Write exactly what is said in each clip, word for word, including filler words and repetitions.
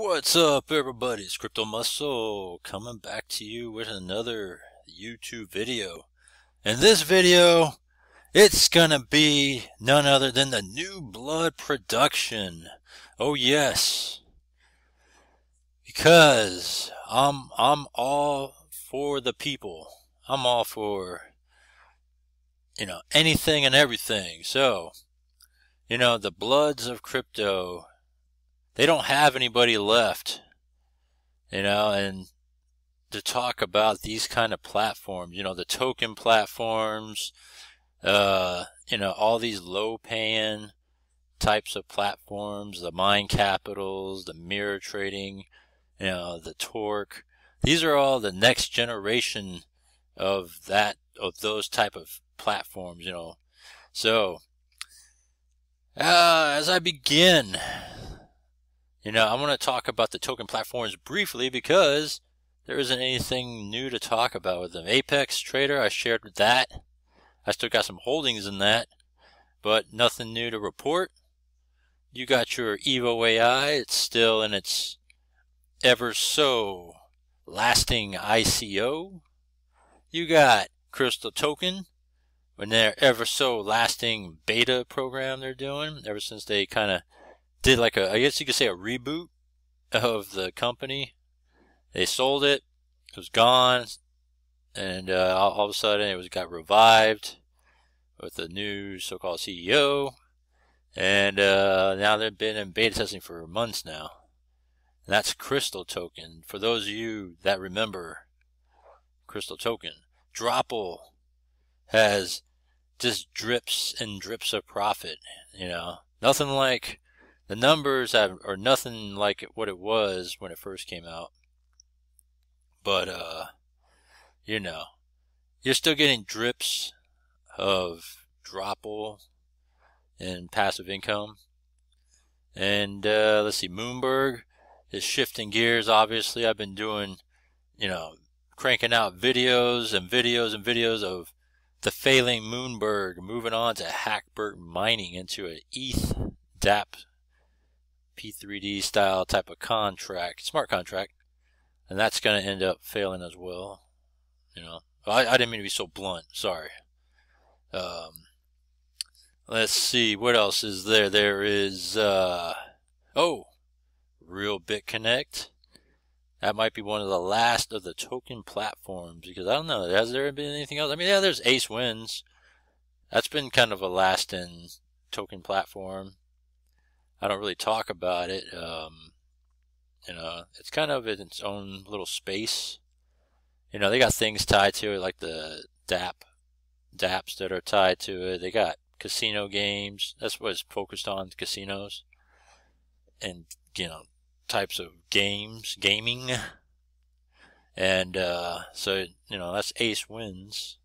What's up, everybody? It's Crypto Muscle coming back to you with another YouTube video. In this video, it's gonna be none other than the New Blood Production. Oh yes, because I'm I'm all for the people. I'm all for, you know, anything and everything. So, you know, the Bloods of crypto, they don't have anybody left, you know, and to talk about these kind of platforms, you know, the token platforms, uh, you know, all these low paying types of platforms, the MindCapitals, the MirrorTrading, you know, the Torque. These are all the next generation of that, of those type of platforms, you know. So, uh, as I begin, you know, I want to talk about the token platforms briefly because there isn't anything new to talk about with them. Apex Trader, I shared with that. I still got some holdings in that, but nothing new to report. You got your Evo A I. It's still in its ever so lasting I C O. You got Crystal Token and their ever so lasting beta program they're doing ever since they kind of did like a, I guess you could say, a reboot of the company. They sold it, it was gone, and uh, all, all of a sudden it was got revived with a new so-called C E O, and uh, now they've been in beta testing for months now. And that's Crystal Token. For those of you that remember Crystal Token, Drople has just drips and drips of profit. You know, nothing like. The numbers have, are nothing like what it was when it first came out. But, uh, you know, you're still getting drips of Drople and passive income. And, uh, let's see, Moonberg is shifting gears, obviously. I've been doing, you know, cranking out videos and videos and videos of the failing Moonberg, moving on to Hackbert mining into an E T H D A P P three D style type of contract, smart contract, and that's going to end up failing as well. You know, I, I didn't mean to be so blunt. Sorry. Um, let's see what else is there. There is uh, oh, real Bitconnect. That might be one of the last of the token platforms because I don't know. Has there been anything else? I mean, yeah, there's Ace Wins. That's been kind of a lasting token platform. I don't really talk about it. Um, you know, it's kind of in its own little space. You know, they got things tied to it, like the D A P, D A Ps that are tied to it. They got casino games. That's what it's focused on, casinos, and you know, types of games, gaming, and uh, so you know, that's Ace Wins.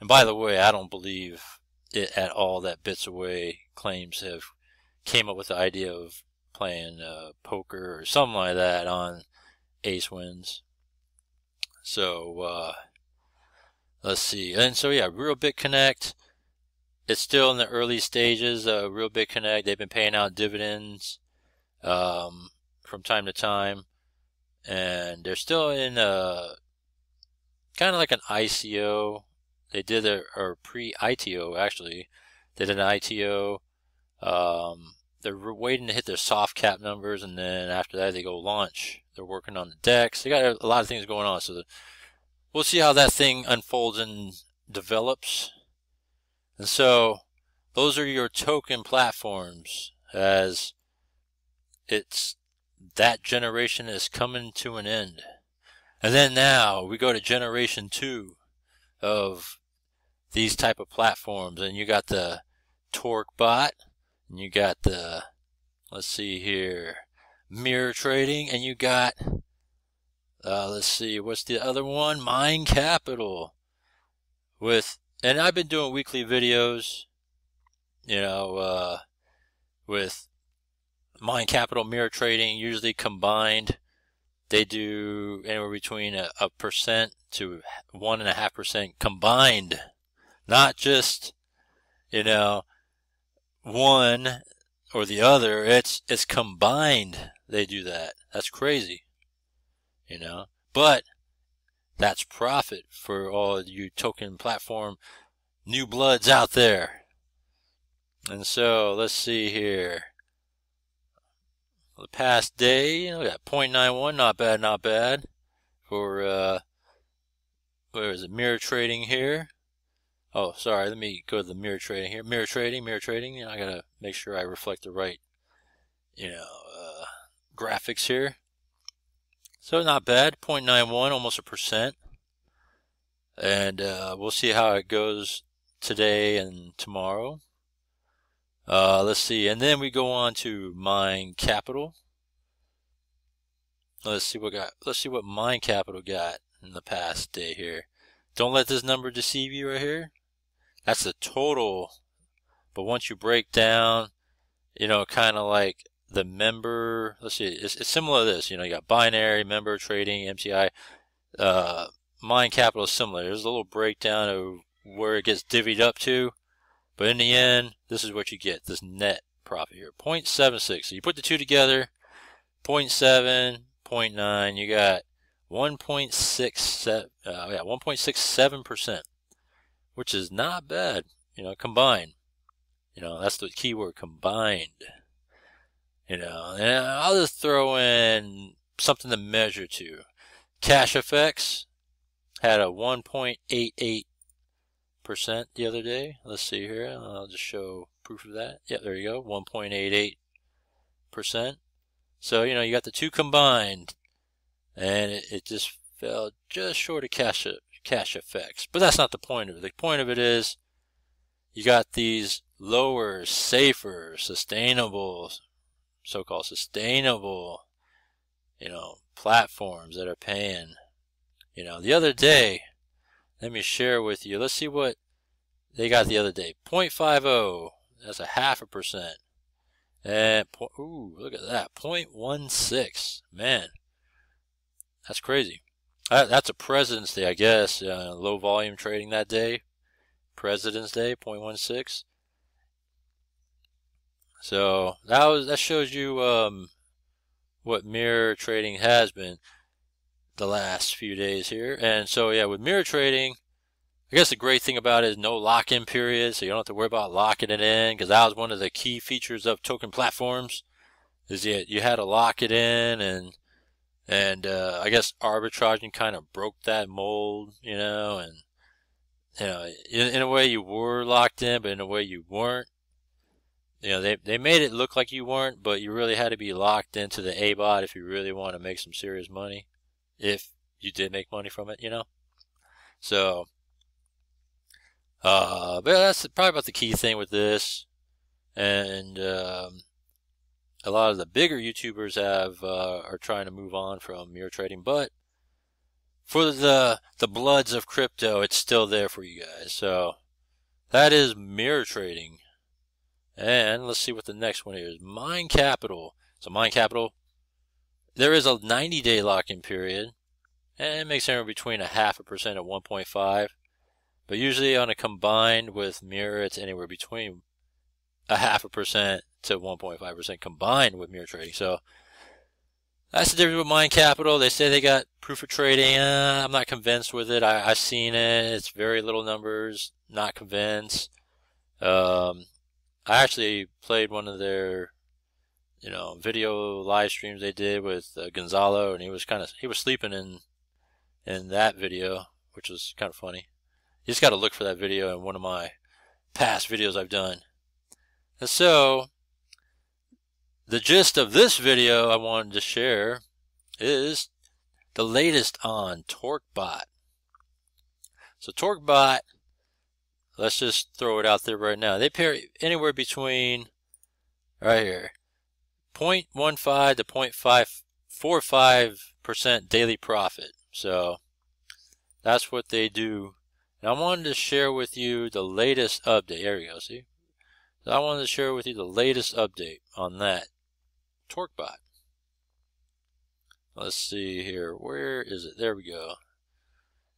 And by the way, I don't believe it at all that Bits Away claims have came up with the idea of playing uh, poker or something like that on Ace Wins. So uh, let's see. And so yeah, Real BitConnect. It's still in the early stages. Uh, Real BitConnect. They've been paying out dividends um, from time to time, and they're still in uh, kind of like an I C O. They did a, a pre-I T O actually. They did an I T O. Um, they're waiting to hit their soft cap numbers, and then after that they go launch. They're working on the decks. They got a lot of things going on, so the, we'll see how that thing unfolds and develops. And so those are your token platforms as it's that generation is coming to an end. And then now we go to generation two of these type of platforms, and you got the TorqueBot. And you got the, let's see here, MirrorTrading, and you got, uh, let's see, what's the other one? MindCapital. With, and I've been doing weekly videos, you know, uh, with MindCapital, MirrorTrading, usually combined. They do anywhere between a, a percent to one and a half percent combined, not just, you know, one or the other. It's it's combined. they do that. That's crazy, you know. But that's profit for all you token platform new bloods out there. And so let's see here. The past day, you know, we got zero point nine one, not bad, not bad. For uh, where is it? Mirror Trading here. Oh, sorry. Let me go to the Mirror Trading here. Mirror Trading, Mirror Trading. You know, I gotta make sure I reflect the right, you know, uh, graphics here. So not bad. zero point nine one, almost a percent. And uh, we'll see how it goes today and tomorrow. Uh, let's see, and then we go on to MindCapital. Let's see what got. Let's see what MindCapital got in the past day here. Don't let this number deceive you right here. That's the total, but once you break down, you know, kind of like the member. Let's see, it's, it's similar to this. You know, you got binary, member trading, M T I. Uh, MindCapital is similar. There's a little breakdown of where it gets divvied up to. But in the end, this is what you get, this net profit here, zero point seven six. So you put the two together, zero point seven, zero point nine, you got one point six seven percent, uh, yeah, one point six seven percent, which is not bad, you know, combined. You know, that's the key word, combined. You know, and I'll just throw in something to measure to. CashFX had a one point eight eight percent. The other day. Let's see here. I'll just show proof of that. Yeah, there you go. one point eight eight percent. So, you know, you got the two combined, and it, it just fell just short of cash, cash effects. But that's not the point of it. The point of it is you got these lower, safer, sustainable, so-called sustainable, you know, platforms that are paying. You know, the other day, let me share with you. Let's see what they got the other day. zero point five zero. That's a half a percent. And, ooh, look at that. zero point one six. Man, that's crazy. That's a President's Day, I guess. Uh, low volume trading that day. President's Day, zero point one six. So that was, that shows you um, what mirror trading has been the last few days here. And so yeah, with mirror trading, I guess the great thing about it is no lock-in period, so you don't have to worry about locking it in, because that was one of the key features of token platforms, is you, you had to lock it in, and and uh, I guess arbitraging kind of broke that mold, you know, and you know, in, in a way you were locked in, but in a way you weren't. You know, they, they made it look like you weren't, but you really had to be locked into the A bot if you really want to make some serious money. If you did make money from it, you know. So, uh, but that's probably about the key thing with this. And um, a lot of the bigger YouTubers have uh, are trying to move on from mirror trading, but for the the bloods of crypto, it's still there for you guys. So that is mirror trading. And let's see what the next one is. MindCapital. So MindCapital. There is a ninety day lock-in period, and it makes anywhere between a half a percent and one point five. But usually on a combined with mirror, it's anywhere between a half a percent to one point five percent combined with mirror trading. So that's the difference with MindCapital. They say they got proof of trading. Uh, I'm not convinced with it. I, I've seen it. It's very little numbers. Not convinced. Um, I actually played one of their, you know, video live streams they did with uh, Gonzalo, and he was kind of he was sleeping in in that video, which was kind of funny. You just got to look for that video in one of my past videos I've done. And so the gist of this video I wanted to share is the latest on TorqueBot. So TorqueBot, let's just throw it out there right now. They pair anywhere between right here zero point one five to zero point five four five percent daily profit. So that's what they do. And I wanted to share with you the latest update. There you go, see? So I wanted to share with you the latest update on that TorqueBot. Let's see here. Where is it? There we go.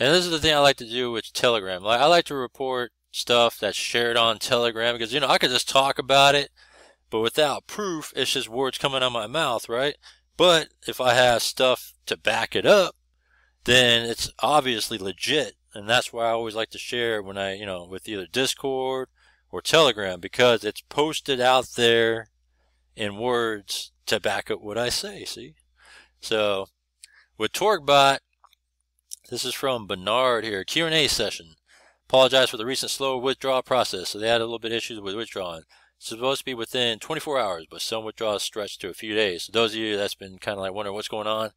And this is the thing I like to do with Telegram. Like, I like to report stuff that's shared on Telegram because, you know, I could just talk about it. But without proof, it's just words coming out of my mouth, right? But if I have stuff to back it up, then it's obviously legit. And that's why I always like to share when I, you know, with either Discord or Telegram, because it's posted out there in words to back up what I say, see? So with TorqueBot, this is from Bernard here. Q and A session. Apologize for the recent slow withdrawal process. So they had a little bit of issues with withdrawing. It's supposed to be within twenty-four hours, but some withdrawals stretch to a few days. So those of you that's been kind of like wondering what's going on,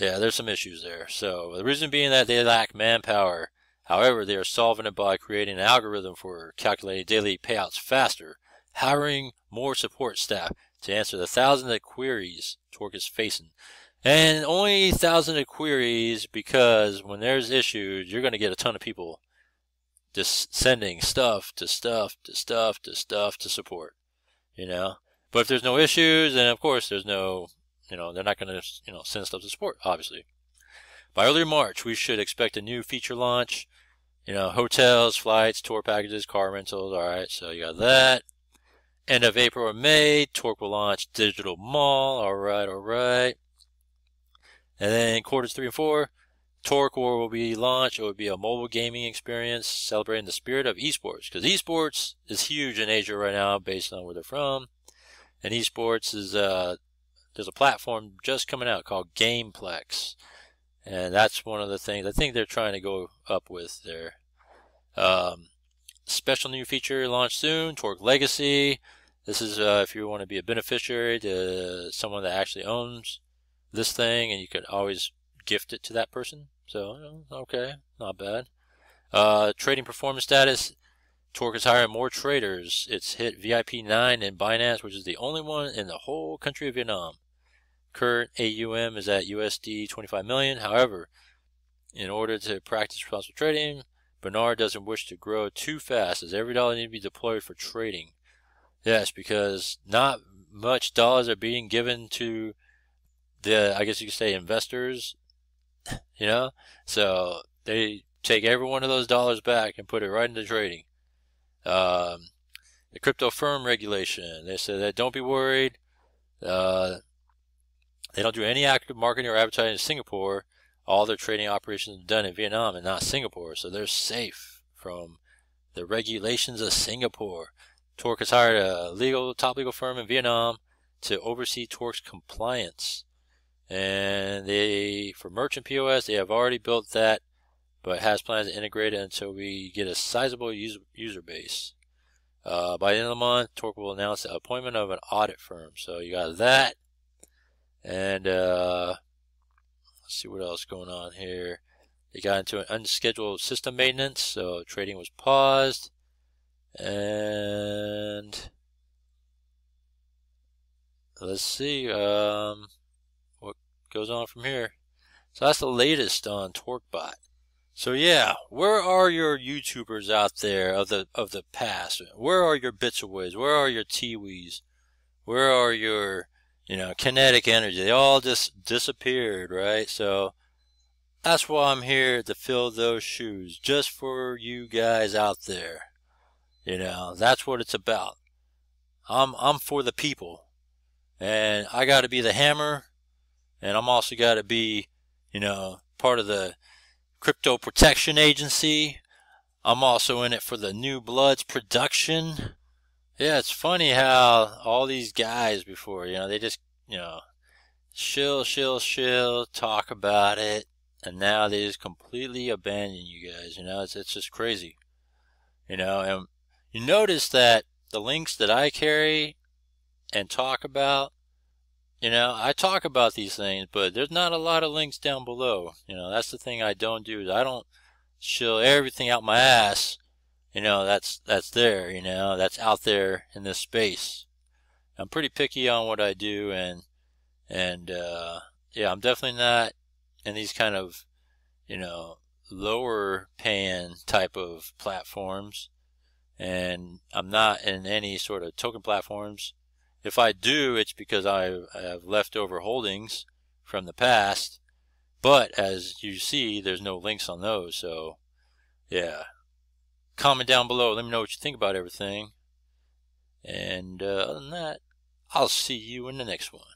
yeah, there's some issues there. So the reason being that they lack manpower. However, they are solving it by creating an algorithm for calculating daily payouts faster, hiring more support staff to answer the thousands of queries Torque is facing. And only thousands of queries, because when there's issues, you're going to get a ton of people just sending stuff to stuff to stuff to stuff to support, you know. But if there's no issues, then of course there's no, you know, they're not going to, you know, send stuff to support, obviously. By early March, we should expect a new feature launch, you know, hotels, flights, tour packages, car rentals. All right, so you got that. End of April or May, Torque will launch Digital Mall. All right, all right. And then quarters three and four, Torque War will be launched. It will be a mobile gaming experience celebrating the spirit of esports, because esports is huge in Asia right now based on where they're from. And esports is, uh, there's a platform just coming out called GamePlex. And that's one of the things I think they're trying to go up with there. Um, special new feature launched soon, Torque Legacy. This is uh, if you want to be a beneficiary to someone that actually owns this thing, and you could always gift it to that person. So, okay, not bad. Uh, trading performance status. Torque is hiring more traders. It's hit V I P nine in Binance, which is the only one in the whole country of Vietnam. Current A U M is at U S D twenty-five million. However, in order to practice responsible trading, Bernard doesn't wish to grow too fast, as every dollar needs to be deployed for trading. Yes, because not much dollars are being given to the, I guess you could say, investors. You know, so they take every one of those dollars back and put it right into trading. Um, the crypto firm regulation, they said that don't be worried. Uh, they don't do any active marketing or advertising in Singapore. All their trading operations are done in Vietnam and not Singapore, so they're safe from the regulations of Singapore. Torque has hired a legal, top legal firm in Vietnam to oversee Torque's compliance. And they, for merchant P O S, they have already built that, but has plans to integrate it until we get a sizable user, user base. Uh, by the end of the month, Torque will announce the appointment of an audit firm. So you got that. And uh, let's see what else going on here. They got into an unscheduled system maintenance, so trading was paused. And let's see. Um, goes on from here. So that's the latest on TorqueBot. So yeah, where are your YouTubers out there of the of the past? Where are your Bits Aways? Where are your Tiwis? Where are your, you know, Kinetic Energy? They all just disappeared, right? So that's why I'm here, to fill those shoes, just for you guys out there. You know, that's what it's about. I'm I'm for the people, and I got to be the hammer. And I'm also got to be, you know, part of the Crypto Protection Agency. I'm also in it for the New Bloods Production. Yeah, it's funny how all these guys before, you know, they just, you know, shill, shill, shill, talk about it. And now they just completely abandon you guys, you know. It's, it's just crazy. You know, and you notice that the links that I carry and talk about, you know, I talk about these things, but there's not a lot of links down below. You know, that's the thing I don't do. I don't shill everything out my ass, you know, that's that's there, you know, that's out there in this space. I'm pretty picky on what I do, and, and uh, yeah, I'm definitely not in these kind of, you know, lower paying type of platforms. And I'm not in any sort of token platforms. If I do, it's because I have leftover holdings from the past. But as you see, there's no links on those. So, yeah. Comment down below. Let me know what you think about everything. And uh, other than that, I'll see you in the next one.